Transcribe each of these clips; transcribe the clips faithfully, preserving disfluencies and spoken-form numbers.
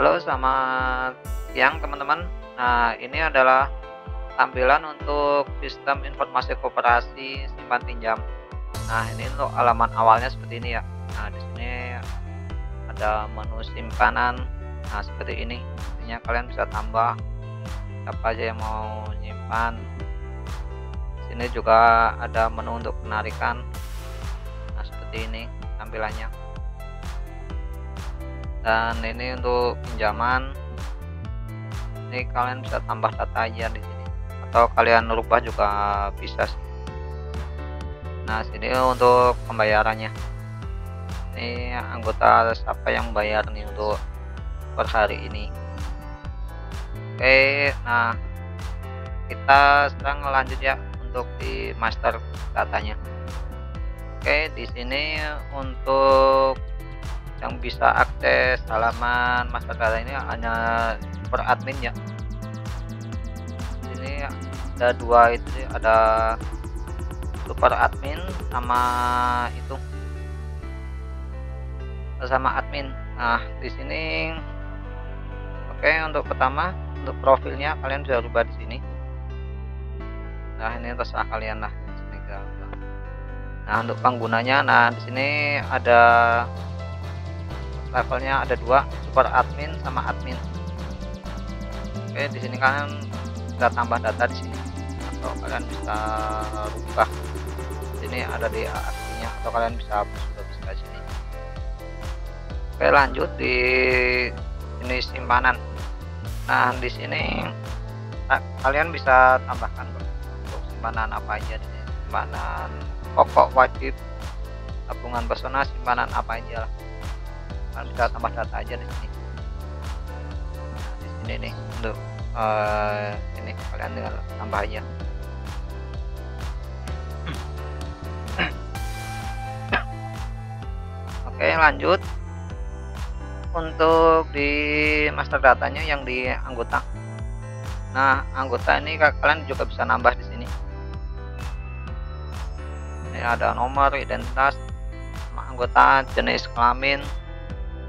Halo, selamat siang teman-teman. Nah, ini adalah tampilan untuk sistem informasi koperasi simpan pinjam. Nah, ini untuk halaman awalnya seperti ini ya. Nah, di sini ada menu simpanan. Nah, seperti ini. Artinya kalian bisa tambah apa aja yang mau simpan. Di sini juga ada menu untuk penarikan. Nah, seperti ini tampilannya. Dan ini untuk pinjaman, ini kalian bisa tambah data aja di sini, atau kalian rubah juga bisa. Nah, sini untuk pembayarannya, ini anggota siapa yang bayar nih untuk per hari ini. Oke, nah kita sekarang lanjut ya untuk di master datanya. Oke, di sini untuk yang bisa akses halaman master data ini hanya per admin ya. Ini ada dua, itu ada super admin sama itu sama admin. Nah, di sini oke, untuk pertama untuk profilnya kalian bisa rubah di sini. Nah, ini terserah kalian lah. Nah, untuk penggunanya, nah di sini ada levelnya, ada dua, super admin sama admin. Oke, di sini kalian bisa tambah data di sini, atau kalian bisa rubah. Ini ada di adminnya, atau kalian bisa hapus juga bisa di sini. Oke, lanjut di ini simpanan. Nah, di sini kalian bisa tambahkan untuk simpanan apa aja di sini. Simpanan pokok wajib, tabungan personal, simpanan apa aja lah. Kan bisa tambah data aja di sini. Di sini nih untuk uh, ini kalian tinggal tambah aja. Oke, lanjut untuk di master datanya yang di anggota. Nah, anggota ini kalian juga bisa nambah di sini. Ini ada nomor, identitas, anggota, jenis kelamin,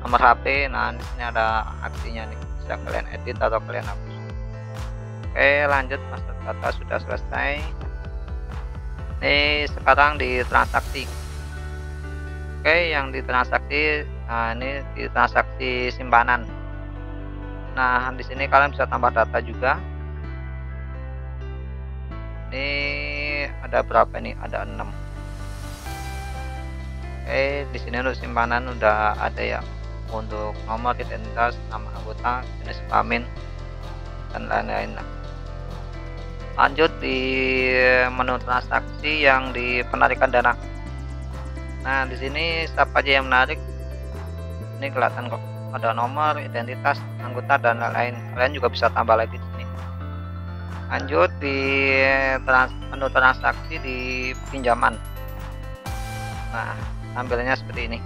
nomor H P. Nah, di sini ada aksinya nih, bisa kalian edit atau kalian hapus. Oke, lanjut, master data sudah selesai. Ini sekarang di transaksi. Oke, yang di transaksi, nah ini di transaksi simpanan. Nah, di sini kalian bisa tambah data juga. Ini ada berapa nih? Ada enam. Oke, di sini untuk simpanan udah ada ya, untuk nomor, identitas, nama anggota, jenis kelamin, dan lain-lain. Lanjut di menu transaksi yang di penarikan dana. Nah, di sini siapa aja yang menarik ini kelihatan kok, ada nomor, identitas, anggota, dan lain-lain. Kalian juga bisa tambah lagi di sini. Lanjut di trans menu transaksi di pinjaman. Nah, tampilannya seperti ini.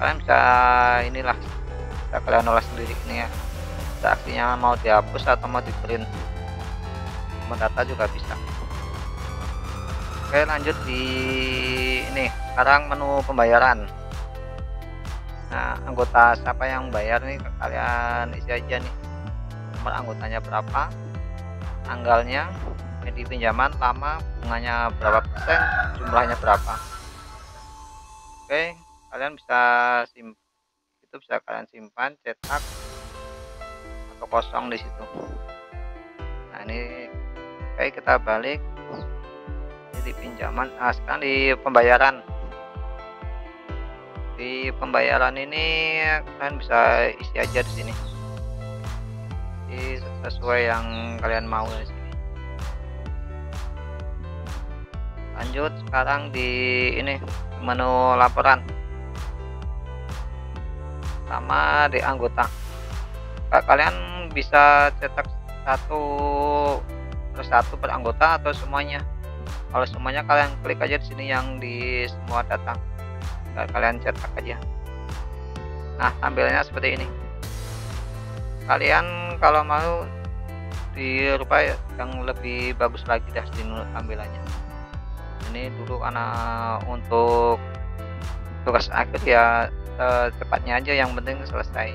Kalian bisa inilah, bisa kalian olah sendiri ini ya, aksinya mau dihapus atau mau di print, mendata juga bisa. Oke, lanjut di ini sekarang menu pembayaran. Nah, anggota siapa yang bayar nih kalian isi aja nih, nomor anggotanya berapa, tanggalnya, media pinjaman, lama, bunganya berapa persen, jumlahnya berapa. Oke, kalian bisa simpan, itu bisa kalian simpan, cetak, atau kosong di situ. Nah, ini oke, kita balik jadi pinjaman. Nah, sekarang di pembayaran. Di pembayaran ini kalian bisa isi aja di sini, jadi sesuai yang kalian mau di sini. Lanjut sekarang di ini menu laporan sama di anggota. Kalian bisa cetak satu persatu per anggota atau semuanya. Kalau semuanya kalian klik aja di sini yang di semua data, kalian cetak aja. Nah, tampilannya seperti ini. Kalian kalau mau dirubah yang lebih bagus lagi dah di tampilannya. Ini dulu karena untuk tugas akhir ya, secepatnya aja yang penting selesai.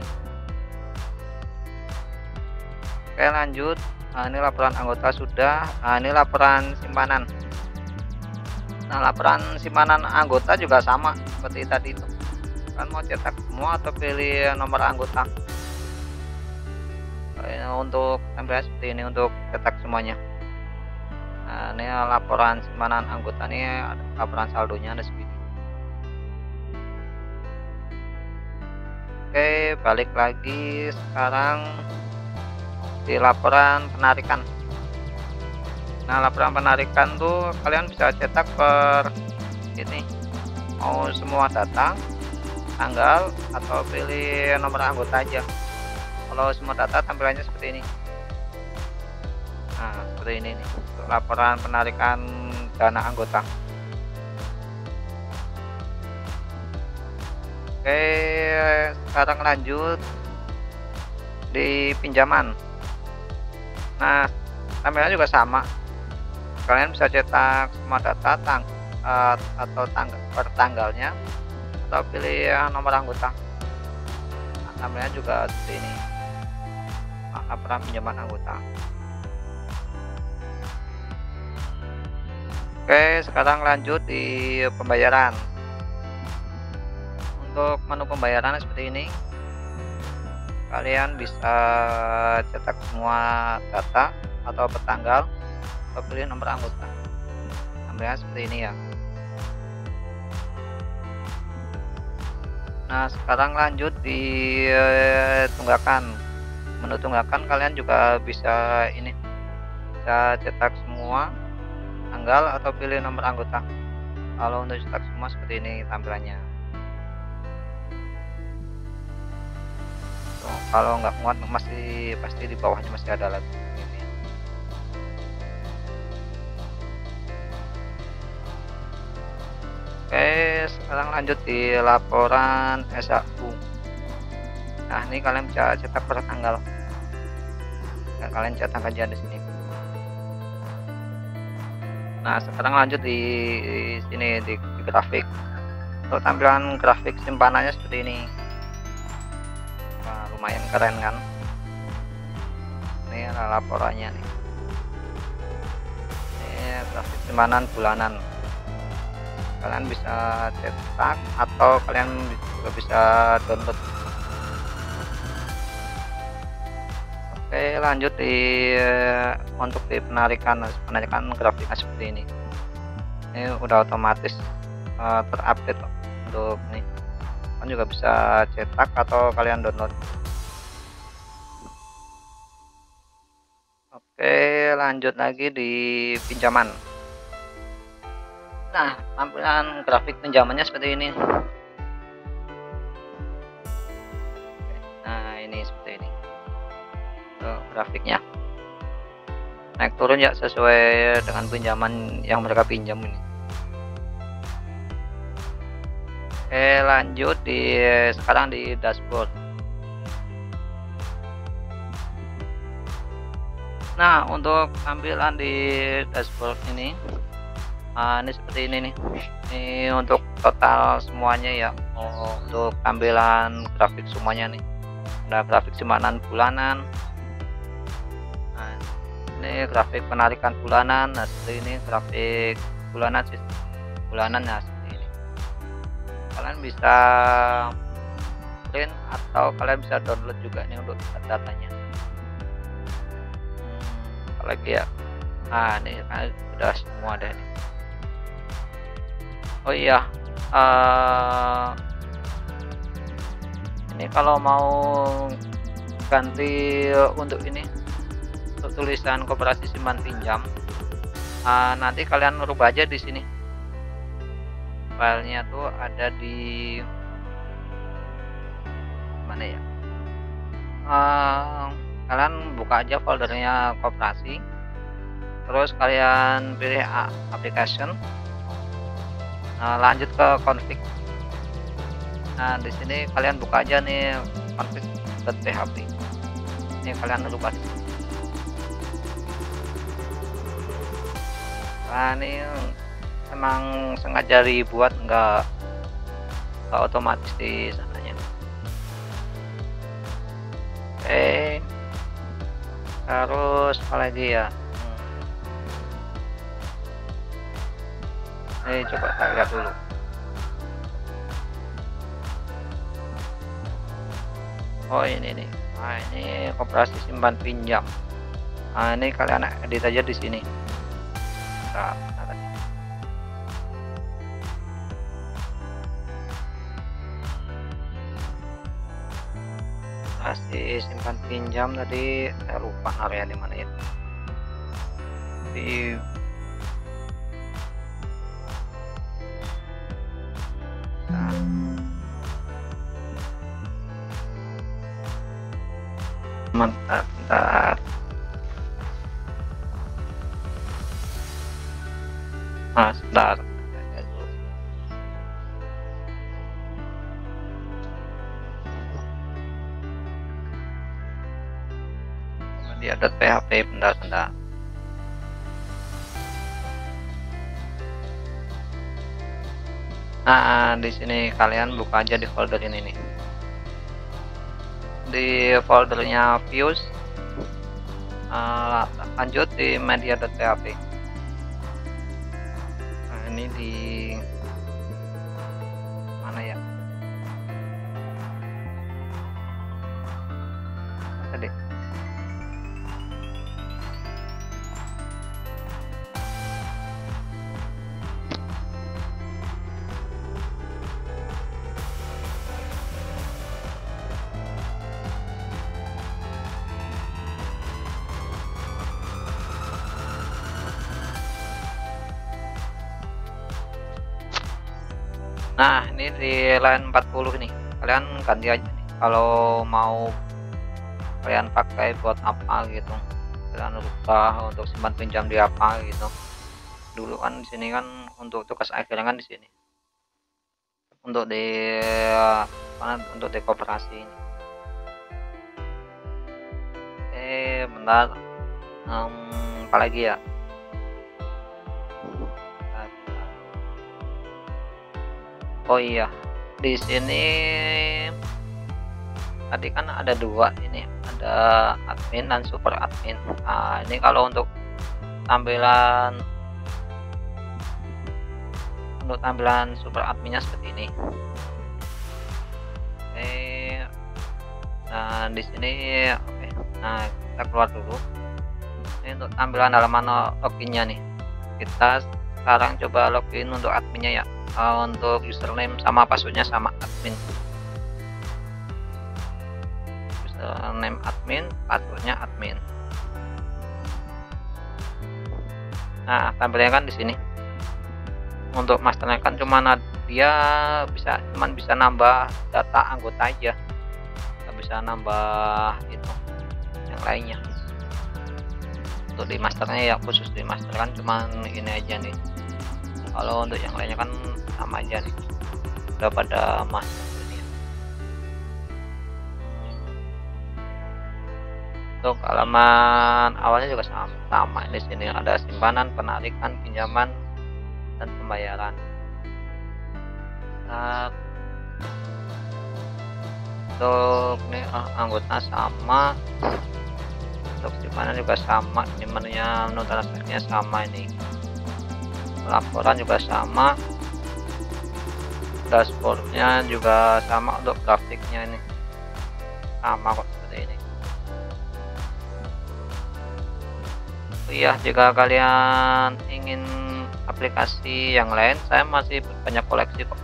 Oke, lanjut. Nah, ini laporan anggota sudah. Nah, ini laporan simpanan. Nah, laporan simpanan anggota juga sama seperti tadi itu. Kan mau cetak semua atau pilih nomor anggota. Nah, untuk M P S seperti ini untuk cetak semuanya. Nah, ini laporan simpanan anggota, ini laporan saldonya ada segini. Oke, balik lagi sekarang di laporan penarikan. Nah, laporan penarikan tuh kalian bisa cetak per ini, mau semua data, tanggal, atau pilih nomor anggota aja. Kalau semua data tampilannya seperti ini. Nah, seperti ini nih, laporan penarikan dana anggota. Oke, sekarang lanjut di pinjaman. Nah, tampilannya juga sama. Kalian bisa cetak semua data, tang atau tanggal per tanggalnya, atau pilih nomor anggota. Nah, tampilannya juga seperti ini. Laporan pinjaman anggota. Oke, sekarang lanjut di pembayaran. Untuk menu pembayaran seperti ini. Kalian bisa cetak semua data atau per tanggal, atau pilih nomor anggota. Tampilannya seperti ini ya. Nah, sekarang lanjut di tunggakan. Menu tunggakan kalian juga bisa ini, bisa cetak semua, tanggal, atau pilih nomor anggota. Kalau untuk cetak semua seperti ini tampilannya. Kalau nggak muat masih pasti di bawahnya masih ada lagi. Oke, sekarang lanjut di laporan S A U. Nah, ini kalian bisa cetak per tanggal. Nah, kalian cetak aja di sini. Nah, sekarang lanjut di sini di, di grafik. Untuk tampilan grafik simpanannya seperti ini. Lumayan keren kan? Ini adalah laporannya nih. Ini grafik simpanan bulanan. Kalian bisa cetak atau kalian juga bisa download. Oke, lanjut di untuk di penarikan penarikan grafiknya seperti ini. Ini udah otomatis uh, terupdate untuk nih. Kalian juga bisa cetak atau kalian download. Oke, lanjut lagi di pinjaman. Nah, tampilan grafik pinjamannya seperti ini. Nah, ini seperti ini. Tuh, grafiknya naik turun ya sesuai dengan pinjaman yang mereka pinjam ini. Oke, lanjut di sekarang di dashboard. Nah, untuk tampilan di dashboard ini, uh, ini seperti ini nih. Ini untuk total semuanya ya, untuk tampilan grafik semuanya nih. Ada grafik simpanan bulanan. Nah, ini grafik penarikan bulanan. Nah, seperti ini grafik bulanan sih, bulanan ya. Kalian bisa print atau kalian bisa download juga nih untuk datanya. Apalagi ya, nah ini udah semua deh. Oh iya, uh, ini kalau mau ganti untuk ini untuk tulisan koperasi simpan pinjam, uh, nanti kalian rubah aja di sini. Filenya tuh ada di mana ya? Uh, kalian buka aja foldernya koperasi, terus kalian pilih application, nah, lanjut ke config. Nah, di sini kalian buka aja nih config.php. Ini kalian lupa. Nah, ini emang sengaja dibuat enggak, enggak otomatis di sananya. Oke, Harus apalagi ya? Ini coba kita lihat dulu. Oh ini nih, nah, ini koperasi simpan pinjam. Nah, ini kalian edit aja di sini. Nah, kasih simpan pinjam tadi saya lupa area di mana ya. Di nah. Mantap, mantap. Nah, sebentar. Dia ada P H P, bentar-bentar. Nah, di sini kalian buka aja di folder ini nih. Di foldernya views, uh, lanjut di media.php. Nah, ini di mana ya tadi? Nah, ini di line empat puluh nih. Kalian ganti aja nih. Kalau mau kalian pakai buat apa gitu. Kalian lupa untuk simpan pinjam di apa gitu. Dulu kan di sini kan untuk tugas akhirnya kan di sini. Untuk di mana, untuk di koperasi ini. Eh, bentar. Um, apa lagi ya? Oh iya, di sini tadi kan ada dua ini, ada admin dan super admin. Nah, ini kalau untuk tampilan untuk tampilan super adminnya seperti ini. Oke, nah di sini oke, nah kita keluar dulu. Ini untuk tampilan halaman loginnya nih. Kita sekarang coba login untuk adminnya ya. Uh, untuk username sama passwordnya sama admin, username admin, passwordnya admin. Nah, tampilnya kan di sini. Untuk masternya kan cuman dia bisa cuman bisa nambah data anggota aja, nggak bisa nambah itu yang lainnya. Untuk di masternya ya khusus di master kan cuman ini aja nih. Kalau untuk yang lainnya kan sama aja nih, udah pada mas ini. Untuk halaman awalnya juga sama, sama di sini ada simpanan, penarikan, pinjaman, dan pembayaran. Nah, untuk ini anggota sama, untuk simpanan juga sama, ini menunya menu transfernya sama ini. Laporan juga sama, dashboardnya juga sama, untuk grafiknya ini sama kok seperti ini. Oh iya, jika kalian ingin aplikasi yang lain, saya masih banyak koleksi kok,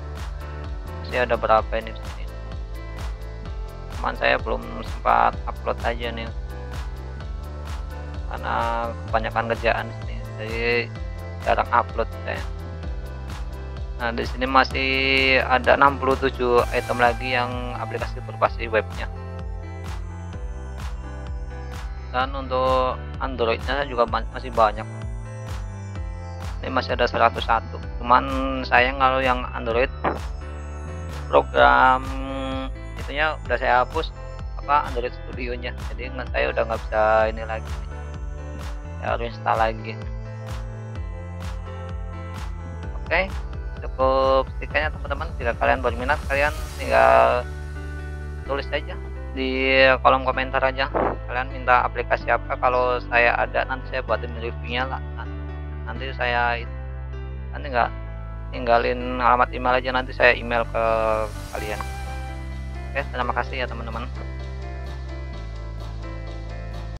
masih ada berapa ini di sini. Cuman saya belum sempat upload aja nih, karena kebanyakan kerjaan di sini, jadi jarang upload ya. Nah, di sini masih ada enam puluh tujuh item lagi yang aplikasi berbasis webnya. Dan untuk Androidnya juga masih banyak. Ini masih ada seratus satu. Cuman sayang kalau yang Android program itunya udah saya hapus, apa Android Studio-nya. Jadi saya udah nggak bisa ini lagi. Saya harus install lagi. Oke, cukup sekiannya teman-teman. Jika kalian berminat, kalian tinggal tulis saja. di kolom komentar aja kalian minta aplikasi apa, kalau saya ada nanti saya buatin reviewnya lah. Nanti saya nanti enggak tinggalin alamat email aja, nanti saya email ke kalian. Oke, terima kasih ya teman-teman.